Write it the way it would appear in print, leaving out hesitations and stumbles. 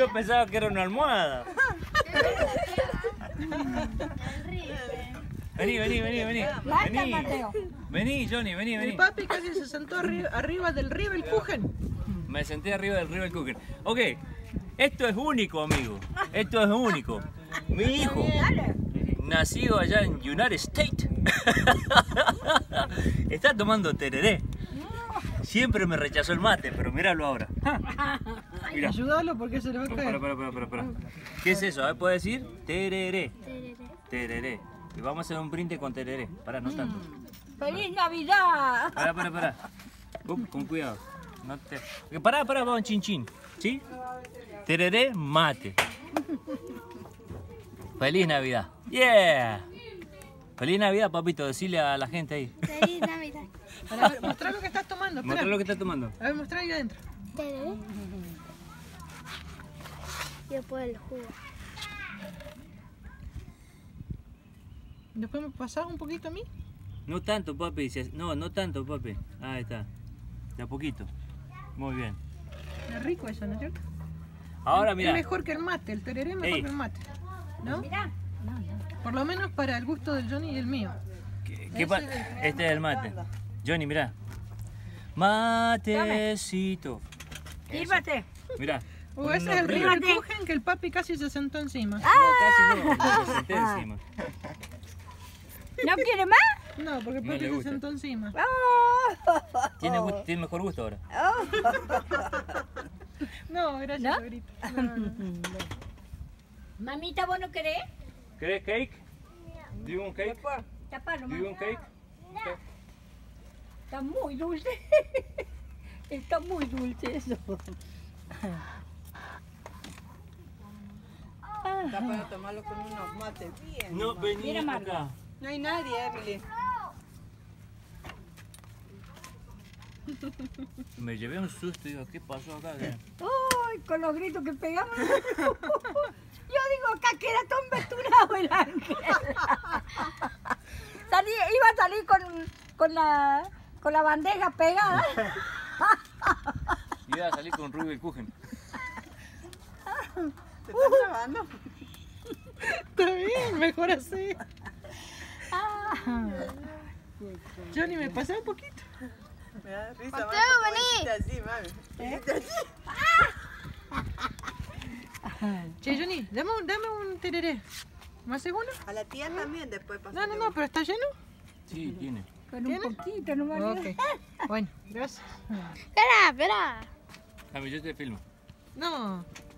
Yo pensaba que era una almohada. Vení. Basta, Mateo. Vení, Johnny, vení. Mi papi casi se sentó arriba del Rivel Kuchen. Me senté arriba del Rivel Kuchen. Ok, esto es único, amigo. Esto es único. Mi hijo, nacido allá en United States, está tomando tereré. Siempre me rechazó el mate, pero míralo ahora. Mirá. Ayúdalo porque se le va a caer. Para. ¿Qué es eso? A ver, ¿puedes decir? Tereré. Tereré. Y vamos a hacer un brinde con tereré. Pará, no tanto. ¡Feliz Navidad! Pará. Con cuidado. No te... Pará, vamos, chin. ¿Sí? Tereré, mate. ¡Feliz Navidad! ¡Yeah! ¡Feliz Navidad, papito! Decile a la gente ahí. ¡Feliz Navidad! Mostrá lo que estás tomando. Mostrá lo que estás tomando. A ver, mostrá ahí adentro. Tereré. Y después el jugo. ¿Después me pasás un poquito a mí? No tanto, papi. No tanto, papi. Ahí está. De a poquito. Muy bien. Es rico eso, ¿no es cierto? Ahora mira. Es mejor que el mate. El tereré es mejor que el mate. ¿No? Mirá. Por lo menos para el gusto del Johnny y el mío. Este es el mate. Johnny, mirá. Matecito. Sírvate. Mirá. O ese es el Rivel Kuchen que el papi casi se sentó encima. Ah. No, casi no. Se senté encima. ¿No quiere más? No, porque el papi se sentó encima. Oh. Tiene mejor gusto ahora. Oh. No, gracias, Sabrita. No. Mamita, ¿vos no querés? ¿Querés cake? No. ¿Do you want cake? Tapalo, mamá. ¿Do you want cake? No. Okay. Está muy dulce. Está muy dulce eso. Está para tomarlo con unos mates bien. No, vení acá. No hay nadie, Emily. Me llevé un susto y digo, ¿qué pasó acá? Ay, con los gritos que pegamos. Yo digo acá que era tan vesturado el ángel. Iba a salir con la bandeja pegada. Iba a salir con Rivel Kuchen. ¿Te estás grabando? Está bien, mejor así. Johnny, ¿me pasé un poquito? Me da risa. Mateo, vení. Así, mami. Che, Johnny, dame un tereré. ¿Más seguro? A la tía también después pasamos. No, pero ¿está lleno? Sí, tiene. Pero un poquito nomás. Okay. Bueno, gracias. Espera. Dame, yo te filmo. No.